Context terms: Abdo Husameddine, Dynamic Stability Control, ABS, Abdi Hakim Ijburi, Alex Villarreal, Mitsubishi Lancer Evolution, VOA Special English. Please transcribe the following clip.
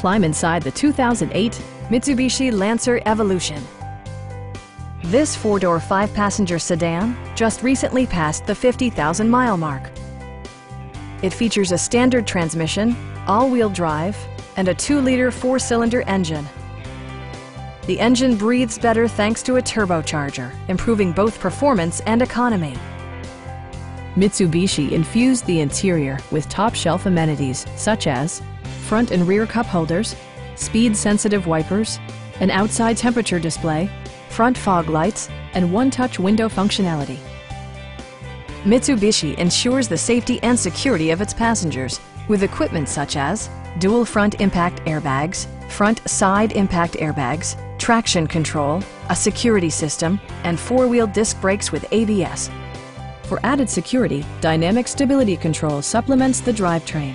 Climb inside the 2008 Mitsubishi Lancer Evolution. This four-door, five-passenger sedan just recently passed the 50,000-mile mark. It features a standard transmission, all-wheel drive, and a 2-liter four-cylinder engine. The engine breathes better thanks to a turbocharger, improving both performance and economy. Mitsubishi infused the interior with top-shelf amenities such as front and rear cup holders, speed-sensitive wipers, an outside temperature display, front fog lights, and one-touch window functionality. Mitsubishi ensures the safety and security of its passengers with equipment such as dual front impact airbags, front side impact airbags, traction control, a security system, and four-wheel disc brakes with ABS. For added security, Dynamic Stability Control supplements the drivetrain.